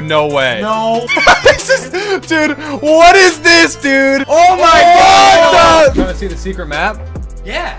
dude. No way. No. This is, dude. What is this, dude? Oh my God! Trying to see the secret map? Yeah.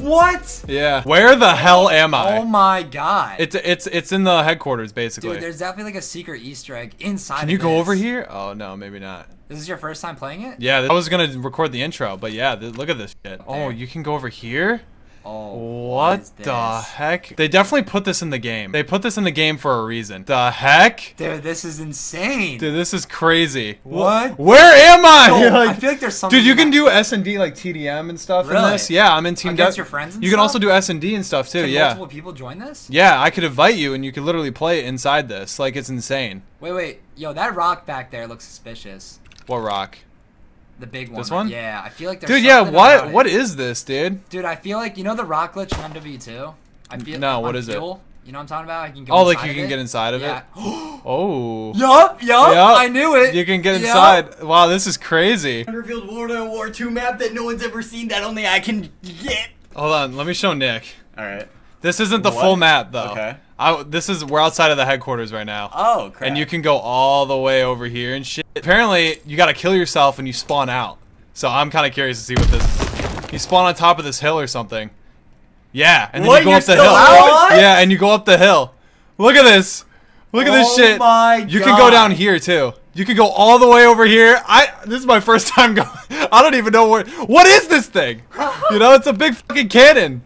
What? Yeah. Where the hell am I? Oh my God. It's in the headquarters basically. Dude, there's definitely like a secret Easter egg inside. Can you go over here? Oh no, maybe not. This is your first time playing it? Yeah, I was gonna record the intro, but yeah, look at this shit. Oh, you can go over here? Oh, what the heck? They definitely put this in the game. They put this in the game for a reason. The heck? Dude, this is insane. Dude, this is crazy. What? Where am I? No, like, I feel like there's something. Dude, you can do S&D like TDM and stuff in this. Yeah, I'm in Team Against your friends and stuff? You can also do S&D and stuff too, yeah. Multiple people join this? Yeah, I could invite you and you could literally play it inside this. Like, it's insane. Wait, wait. Yo, that rock back there looks suspicious. What rock? The big one. This one? Yeah, I feel like there's What is this, dude? Dude, I feel like, you know the rock glitch on MW2? I feel what is it? You know what I'm talking about? I can get get inside of it? Oh. Yup, yup. I knew it. You can get inside. Wow, this is crazy. Unrevealed World War II map that no one's ever seen that only I can get. Hold on, let me show Nick. All right. This isn't the full map, though. Okay. We're outside of the headquarters right now. Oh, crap. And you can go all the way over here and shit. Apparently, you gotta kill yourself and you spawn out. So I'm kind of curious to see what this is. You spawn on top of this hill or something. Yeah, and then you go up the hill. Yeah, and you go up the hill. Look at this. Look at this shit. Oh my God. You can go down here, too. You can go all the way over here. This is my first time going. I don't even know where. What is this thing? You know, it's a big fucking cannon.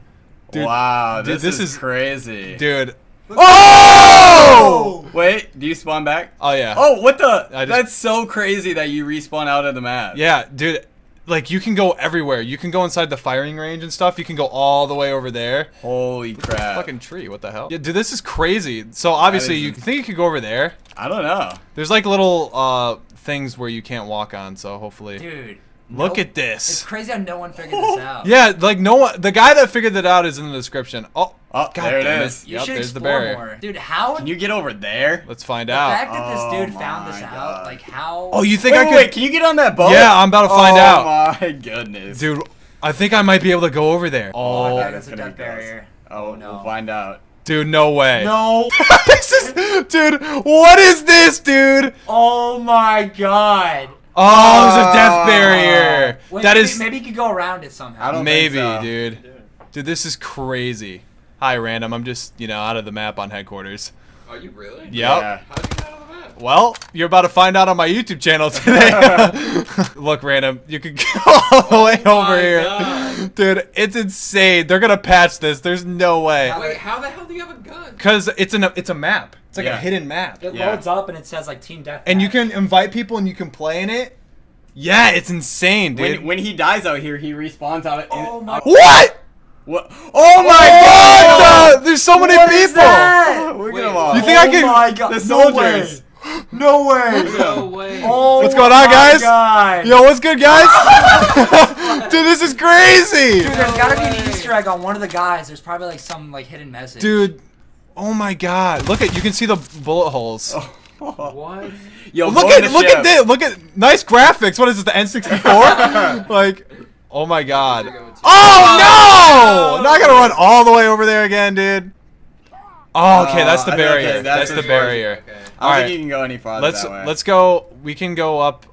Dude, wow, this is crazy. Dude. Oh! Wait, do you spawn back? Oh, yeah. Oh, what the? That's so crazy that you respawn out of the map. Yeah, dude. Like, you can go everywhere. You can go inside the firing range and stuff. You can go all the way over there. Holy crap. This fucking tree, what the hell? Yeah, dude, this is crazy. So, obviously, you think you could go over there? I don't know. There's, like, little things where you can't walk on, so hopefully. Dude. Look at this. It's crazy how no one figured this out. Yeah, like no one. The guy that figured that out is in the description. Oh God, there it is. Yep, there's the barrier. More. Dude, how? Can you get over there? Let's find out. The fact that this dude found this out, like how? Oh, you think I could? Wait, can you get on that boat? Yeah, I'm about to find out. Oh my goodness. Dude, I think I might be able to go over there. Oh, that's a death barrier. Oh no, we'll find out. Dude, no way. No. This is, dude. What is this, dude? Oh my God. Oh, it's a death barrier. Wait, maybe you could go around it somehow. I don't think so. Dude. Dude, this is crazy. Hi, Randumb. I'm just, you know, out of the map on headquarters. Are you really? Yep. Yeah. How did you get out of the map? Well, you're about to find out on my YouTube channel today. Look, Randumb, you could go all the way over here. God. Dude, it's insane. They're going to patch this. There's no way. Wait, how the hell do you have a gun? Because it's a map. It's like a hidden map. It loads up and it says like team death. And you can invite people and you can play in it. Yeah, it's insane, dude. When he dies out here, he respawns out. Oh my! What? What? Oh my God! There's so many people. Look at them all. You think I can? Oh my God! The soldiers. No way. No way. Oh, what's going on, guys? God. Yo, what's good, guys? Dude, this is crazy. Dude, there's gotta be an Easter egg on one of the guys. There's probably like some like hidden message. Dude. Oh my God! Look at you can see the bullet holes. What? Yo, look at this! Look at nice graphics. What is this? The N64? Like, oh my God! Oh no! Now I gotta run all the way over there again, dude. Oh, okay, that's the barrier. Okay, that's the barrier. Okay. I don't think you can go any farther. Let's go. We can go up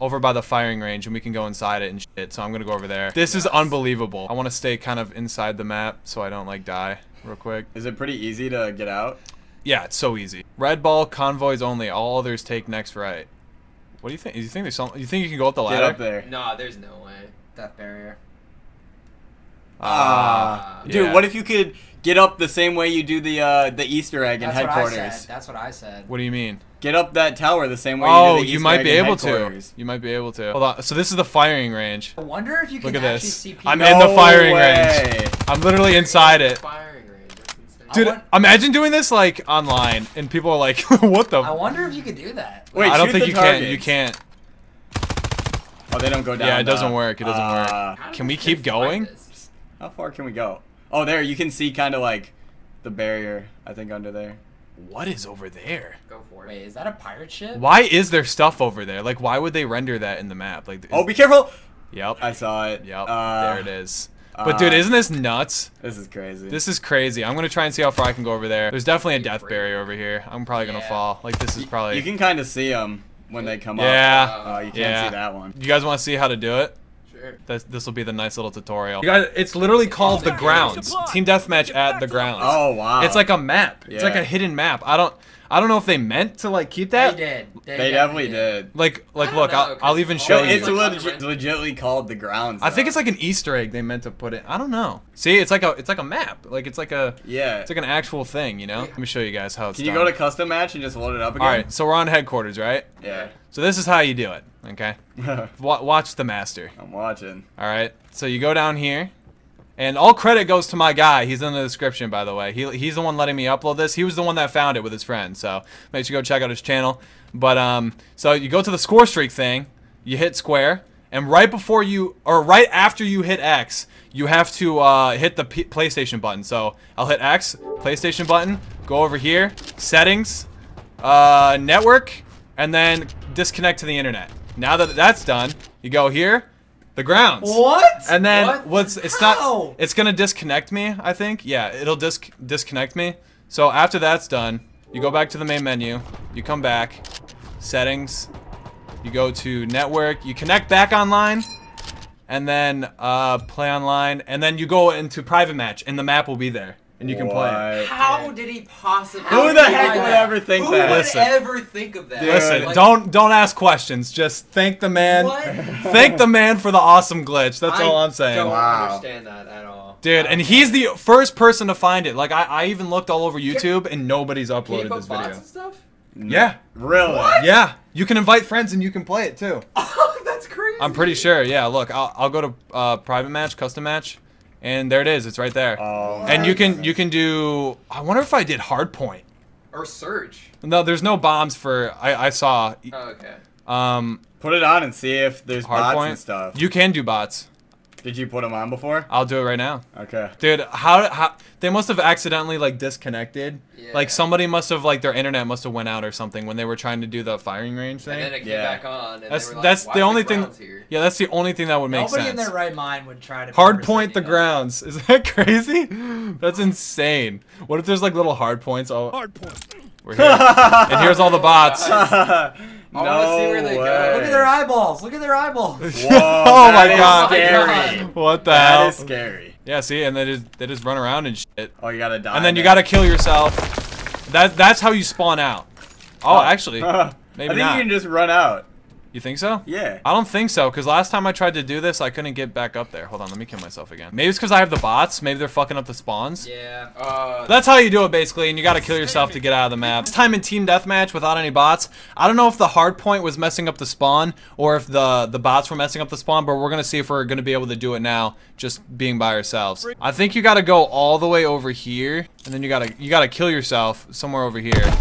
over by the firing range, and we can go inside it and shit. So I'm gonna go over there. This is unbelievable. I want to stay kind of inside the map so I don't like die real quick. Is it pretty easy to get out? Yeah, it's so easy. Red ball convoys only. All others take next right. What do you think? Do you think there's something? You think you can go up the ladder? Get up there. Nah, there's no way. That barrier. Dude, what if you could get up the same way you do the Easter egg in headquarters? That's what I said. What do you mean? Get up that tower the same way you do the Easter egg. Oh, you might be able to. You might be able to. Hold on. So this is the firing range. I wonder if you can actually see people. I'm in the firing range. I'm literally inside it. Dude, imagine doing this like online and people are like, what the? I wonder if you could do that. Wait, I don't think you can. You can't. Oh, they don't go down. Yeah, it doesn't work. It doesn't work. Can we keep going? How far can we go? Oh, there. You can see kind of like the barrier, I think, under there. What is over there? Go for it. Wait, is that a pirate ship? Why is there stuff over there? Like, why would they render that in the map? Like, oh, be careful. Yep. I saw it. Yep. There it is. But dude, isn't this nuts? This is crazy. This is crazy. I'm gonna try and see how far I can go over there. There's definitely a death barrier over here. I'm probably gonna fall. Like this is probably. You can kind of see them when they come up. Yeah. You can't see that one. You guys want to see how to do it? Sure. This will be the nice little tutorial. You guys, it's literally called The Grounds. Team Deathmatch at The Grounds. Oh wow. It's like a map. Yeah. It's like a hidden map. I don't know if they meant to like keep that. They did. They definitely did. Like look, I'll even show you. It's legitimately called The Grounds. Though. I think it's like an Easter egg they meant to put it. I don't know. See, it's like a map. Like it's like an actual thing, you know? Let me show you guys how it's done. Can you go to custom match and just load it up again? All right, so we're on headquarters, right? Yeah. So this is how you do it, okay? Watch the master. I'm watching. All right. So you go down here. And all credit goes to my guy. He's in the description, by the way. He's the one letting me upload this. He was the one that found it with his friend. So make sure you go check out his channel. But so you go to the score streak thing. You hit square, and right after you hit X, you have to hit the PlayStation button. So I'll hit X, PlayStation button. Go over here, settings, network, and then disconnect to the internet. Now that that's done, you go here. The Grounds. What? And then it's gonna disconnect me, I think. Yeah, it'll disconnect me. So after that's done, you go back to the main menu, you come back, settings, you go to network, you connect back online, and then play online, and then you go into private match and the map will be there. And you can play it. How did he possibly? Who the heck would ever think that? Who would ever think of that? Listen, like, don't ask questions. Just thank the man. What? Thank the man for the awesome glitch. That's all I'm saying. I don't understand that at all. Dude, and he's the first person to find it. Like I even looked all over YouTube and nobody's uploaded this video. And stuff? Yeah. Really? What? Yeah. You can invite friends and you can play it too. Oh, that's crazy. I'm pretty sure. Yeah. Look, I'll go to private match, custom match. And there it is. It's right there. Oh, and you can do. I wonder if I did hardpoint or surge. No, there's no bombs for. I saw. Oh, okay. Put it on and see if there's bots and stuff. You can do bots. Did you put them on before? I'll do it right now. Okay. Dude, how they must have accidentally like disconnected. Yeah. Like somebody must have their internet must have went out or something when they were trying to do the firing range thing. And then it came back on. And they were like, that's the only thing. Here? Yeah, that's the only thing that would make sense. Nobody in their right mind would try to hardpoint the grounds. Is that crazy? That's insane. What if there's like little hard points? Oh, hard point. We're here. And here's all the bots. I want to see where they go. Look at their eyeballs. Look at their eyeballs. Whoa, oh my god. Scary. What the hell? That is scary. Yeah, see, and they just run around and shit. Oh, you gotta die. And then you gotta kill yourself. That's how you spawn out. Oh, actually, maybe I think not. You can just run out. You think so? Yeah. I don't think so, because last time I tried to do this, I couldn't get back up there. Hold on, let me kill myself again. Maybe it's because I have the bots. Maybe they're fucking up the spawns. Yeah. That's how you do it, basically, and you got to kill yourself to get out of the map. This time in Team Deathmatch without any bots, I don't know if the hard point was messing up the spawn or if the bots were messing up the spawn, but we're going to see if we're going to be able to do it now, just being by ourselves. I think you got to go all the way over here, and then you got to kill yourself somewhere over here.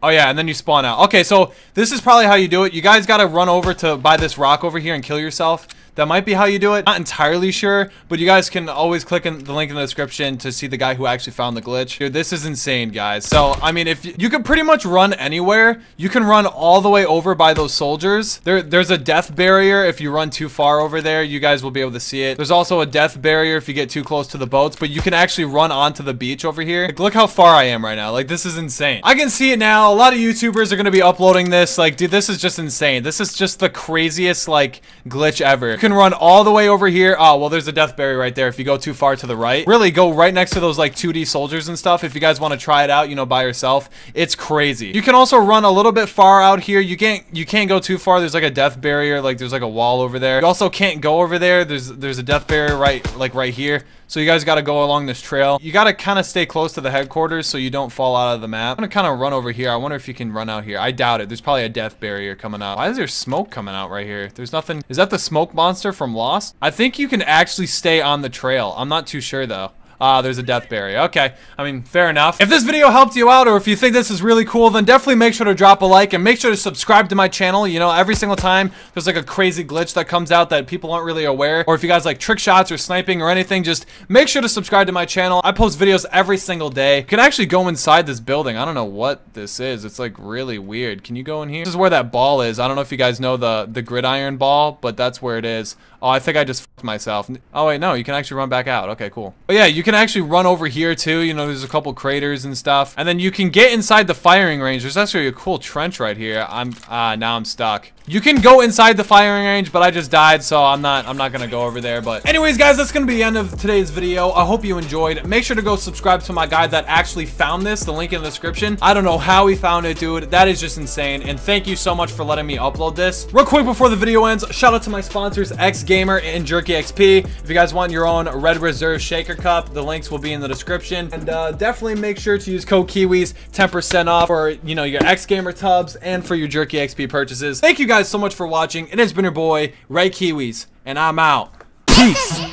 Oh yeah, and then you spawn out. Okay, so this is probably how you do it. You guys gotta run over to by this rock over here and kill yourself. That might be how you do it. Not entirely sure, but you guys can always click in the link in the description to see the guy who actually found the glitch. Dude, this is insane, guys. So, I mean, if you can pretty much run anywhere. You can run all the way over by those soldiers. There's a death barrier. If you run too far over there, you guys will be able to see it. There's also a death barrier if you get too close to the boats, but you can actually run onto the beach over here. Like, look how far I am right now. Like, this is insane. I can see it now. A lot of YouTubers are going to be uploading this. Like, dude, this is just insane. This is just the craziest, like, glitch ever. You can run all the way over here. Oh, well, there's a death barrier right there if you go too far to the right. Really, go right next to those, like, 2D soldiers and stuff if you guys want to try it out, you know, by yourself. It's crazy. You can also run a little bit far out here. You can't go too far. There's, like, a death barrier. Like, there's, like, a wall over there. You also can't go over there. There's a death barrier right here. So you guys got to go along this trail. You got to kind of stay close to the headquarters so you don't fall out of the map. I'm going to kind of run over here. I wonder if you can run out here. I doubt it. There's probably a death barrier coming out. Why is there smoke coming out right here? There's nothing. Is that the smoke bomb monster from Lost? I think you can actually stay on the trail. I'm not too sure though. Ah, there's a death barrier. Okay, I mean, fair enough. If this video helped you out, or if you think this is really cool, then definitely make sure to drop a like and make sure to subscribe to my channel. You know, every single time there's like a crazy glitch that comes out that people aren't really aware, or if you guys like trick shots or sniping or anything, just make sure to subscribe to my channel. I post videos every single day. You can actually go inside this building. I don't know what this is. It's like really weird. Can you go in here? This is where that ball is. I don't know if you guys know the gridiron ball, but that's where it is. Oh, I think I just f***ed myself. Oh wait, no, you can actually run back out. Okay, cool. But yeah, you can actually run over here too. You know, there's a couple craters and stuff, and then you can get inside the firing range. There's actually a cool trench right here. Now I'm stuck. You can go inside the firing range, but I just died, so I'm not gonna go over there. But anyways, guys, that's gonna be the end of today's video. I hope you enjoyed. Make sure to go subscribe to my guy that actually found this. The link in the description. I don't know how he found it, dude. That is just insane. And thank you so much for letting me upload this. Real quick before the video ends, shout out to my sponsors, X Gamer and Jerky XP. If you guys want your own Red Reserve shaker cup, the links will be in the description. And definitely make sure to use code Kiwis 10% off for, you know, your X Gamer tubs and for your Jerky XP purchases. Thank you guys so much for watching. It has been your boy Ray Kiwis, and I'm out. Peace.